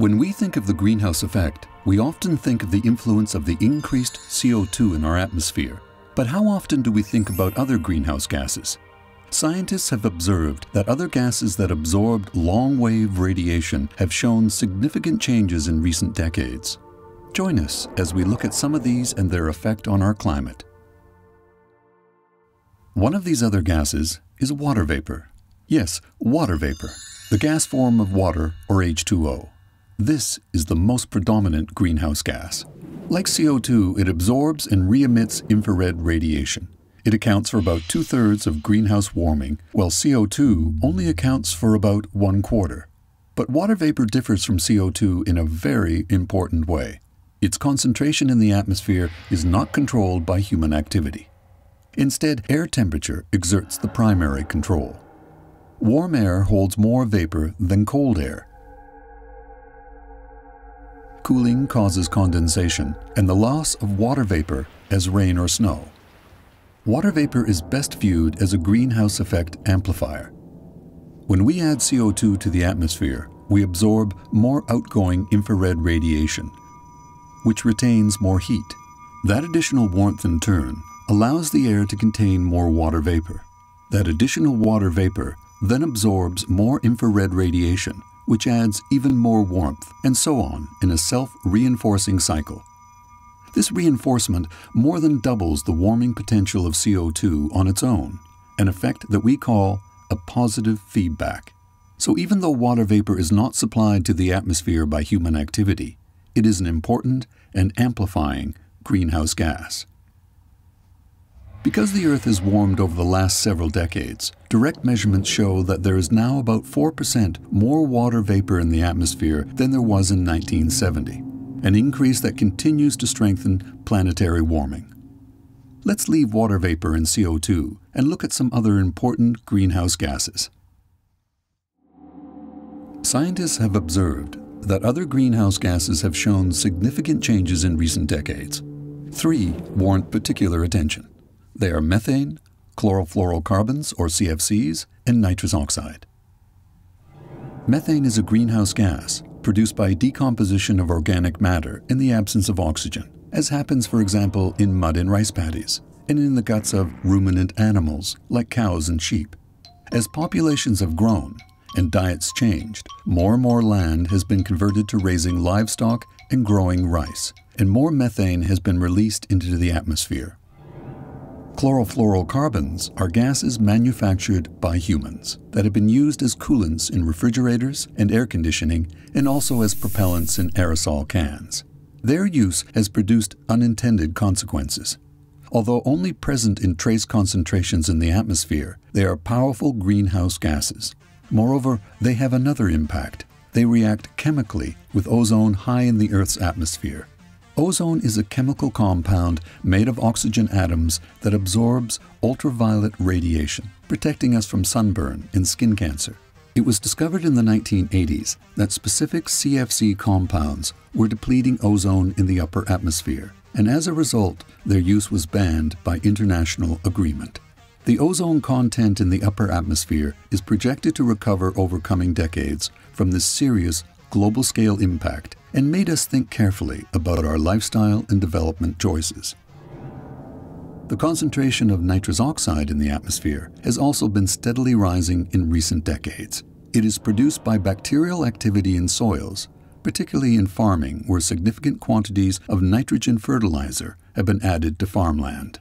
When we think of the greenhouse effect, we often think of the influence of the increased CO2 in our atmosphere. But how often do we think about other greenhouse gases? Scientists have observed that other gases that absorbed long-wave radiation have shown significant changes in recent decades. Join us as we look at some of these and their effect on our climate. One of these other gases is water vapor. Yes, water vapor, the gas form of water, or H2O. This is the most predominant greenhouse gas. Like CO2, it absorbs and re-emits infrared radiation. It accounts for about 2/3 of greenhouse warming, while CO2 only accounts for about 1/4. But water vapor differs from CO2 in a very important way. Its concentration in the atmosphere is not controlled by human activity. Instead, air temperature exerts the primary control. Warm air holds more vapor than cold air. Cooling causes condensation and the loss of water vapor as rain or snow. Water vapor is best viewed as a greenhouse effect amplifier. When we add CO2 to the atmosphere, we absorb more outgoing infrared radiation, which retains more heat. That additional warmth in turn allows the air to contain more water vapor. That additional water vapor then absorbs more infrared radiation, which adds even more warmth, and so on in a self-reinforcing cycle. This reinforcement more than doubles the warming potential of CO2 on its own, an effect that we call a positive feedback. So even though water vapor is not supplied to the atmosphere by human activity, it is an important and amplifying greenhouse gas. Because the Earth has warmed over the last several decades, direct measurements show that there is now about 4% more water vapor in the atmosphere than there was in 1970, an increase that continues to strengthen planetary warming. Let's leave water vapor and CO2 and look at some other important greenhouse gases. Scientists have observed that other greenhouse gases have shown significant changes in recent decades. Three warrant particular attention. They are methane, chlorofluorocarbons, or CFCs, and nitrous oxide. Methane is a greenhouse gas produced by decomposition of organic matter in the absence of oxygen, as happens, for example, in mud and rice paddies, and in the guts of ruminant animals like cows and sheep. As populations have grown and diets changed, more and more land has been converted to raising livestock and growing rice, and more methane has been released into the atmosphere. Chlorofluorocarbons are gases manufactured by humans that have been used as coolants in refrigerators and air conditioning, and also as propellants in aerosol cans. Their use has produced unintended consequences. Although only present in trace concentrations in the atmosphere, they are powerful greenhouse gases. Moreover, they have another impact. They react chemically with ozone high in the Earth's atmosphere. Ozone is a chemical compound made of oxygen atoms that absorbs ultraviolet radiation, protecting us from sunburn and skin cancer. It was discovered in the 1980s that specific CFC compounds were depleting ozone in the upper atmosphere, and as a result, their use was banned by international agreement. The ozone content in the upper atmosphere is projected to recover over coming decades from this serious global-scale impact, and made us think carefully about our lifestyle and development choices. The concentration of nitrous oxide in the atmosphere has also been steadily rising in recent decades. It is produced by bacterial activity in soils, particularly in farming, where significant quantities of nitrogen fertilizer have been added to farmland.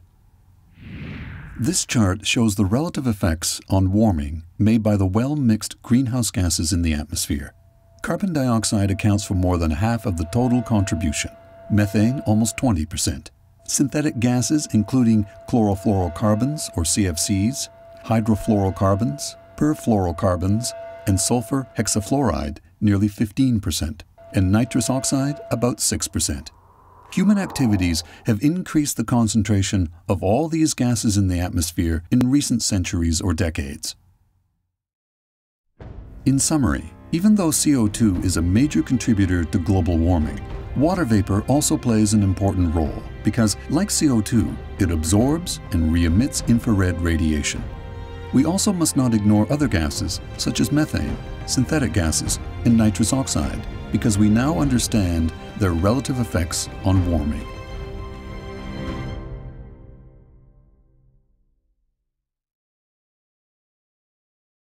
This chart shows the relative effects on warming made by the well-mixed greenhouse gases in the atmosphere. Carbon dioxide accounts for more than half of the total contribution, methane almost 20%. Synthetic gases, including chlorofluorocarbons, or CFCs, hydrofluorocarbons, perfluorocarbons, and sulfur hexafluoride, nearly 15%, and nitrous oxide, about 6%. Human activities have increased the concentration of all these gases in the atmosphere in recent centuries or decades. In summary, even though CO2 is a major contributor to global warming, water vapor also plays an important role because, like CO2, it absorbs and re-emits infrared radiation. We also must not ignore other gases such as methane, synthetic gases, and nitrous oxide, because we now understand their relative effects on warming.